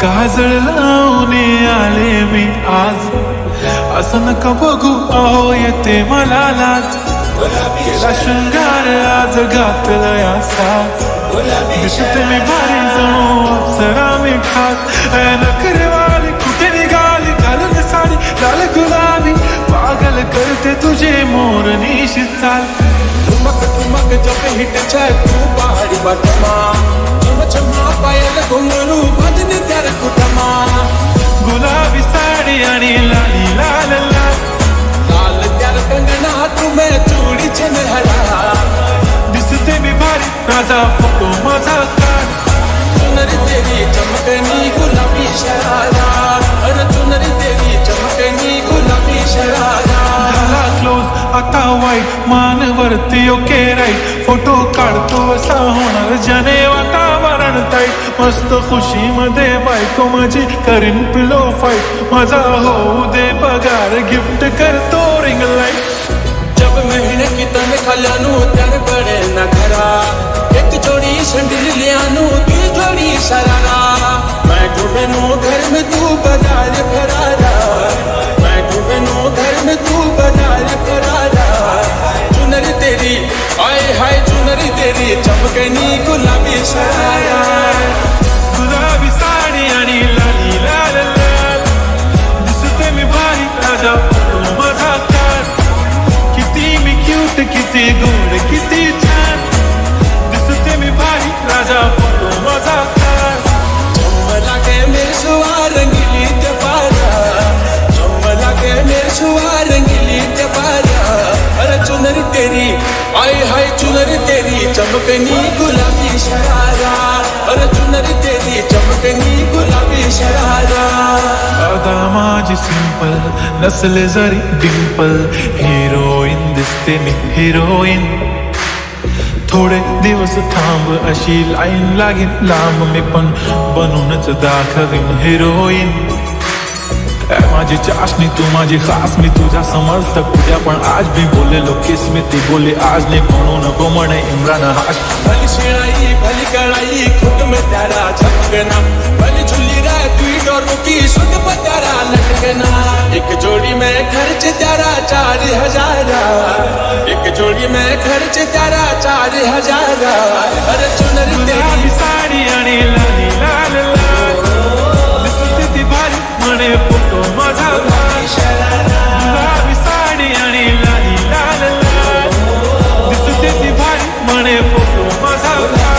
काजळ लावणे आले मी आज, असं नका बघू अहो येते मला लाज। केला शृंगार आज घातलाय साज, दिसते मी भारी जणू अप्सरा मी खास। नखरेवाली कुठे निघाली घालून साडी लाल गुलाबी, पागल करते तुझे मोर निशी चाल। ठुमक ठुमक जब हिट जाए तू पहाड़ी बटमा, चमचमा पायल घुंगरू बदन त्यार कुटमा। गुलाबी साड़ी आणि लाली लाल लाल, लाल त्यार कंगना तुम्हें चोडी छन हरा। दिसते मी भारी राजा फोटो माझा काढ, चुनरी तेरी चमकनी गुलाबी शरारा। अरे चुनरी तेरी चमकनी गुलाबी शरारा। आता वाईट मान वरती ओके राईट, फोटो काढतो असा होणार जने वातावरण टाईट। मस्त खुशी मध्ये बायको माझी करीन पिलो फाईट, माझा होऊ दे पगार गिफ्ट करतो रिंग लाईट। जब महीने की तनखा लानू त्यार पडे ना घरा, एक जोडी संडील लियानू ती जोडी शरारा। मैं घुवेनू घर में तू बाजार फरारा, मैं घुवेनू घर में तू बाजार फरारा। चुनरी तेरी आय हाय चुनरी तेरी चमकनी गुलाबी शरारा। गुलाबी साडी आणि लाली लाल लाल, दिसते मी भारी राजा तू माझा काळ। किती मी क्यूट किती गोड किती छान, दिसते मी भारी राजा तू माझा काळ। चमला के मेरे सुवार रंगीली तपारा, चमला के मेरे सुवार रंगीली तपारा। अरे चुनरी तेरी आय हाय चुनरी तेरी चमकनी गुलाबी शरारा। अरे चुनरी तेरी चमकनी गुलाबी शरारा। अदा माझी सिंपल नसल जरी डिंपल, हिरोईन दिसते मी हिरोईन। थोडे दिवस थांब अशी लाईन लागेल लांब, मी पण बनूनच दाखवीन हिरोईन। माझी चाशनी तू माझी खास, मी तुझा समर्थक तुझ्या पण आज भी बोले लो किस मी ती बोले आज ने म्हणून नको म्हणे इम्रान हाश। भली शिळाई भली कळाई खुद में त्याला झपकना, भली झुल्ली राय तुई डोरू की सुध पर त्याला लटकना। एक जोड़ी में खर्च त्याला 4000, एक जोड़ी में खर्च त्याला 4000। अरे चुनरी तेरी साडी आणि लाली लाल लाल, दिसते ती भारी म्हणे फोटो माझा काढ। गुलाबी साडी आणि लाली लाल लाल, दिसते ती भारी म्हणे फोटो माझा काढ।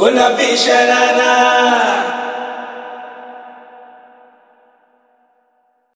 Gulabi Sharara।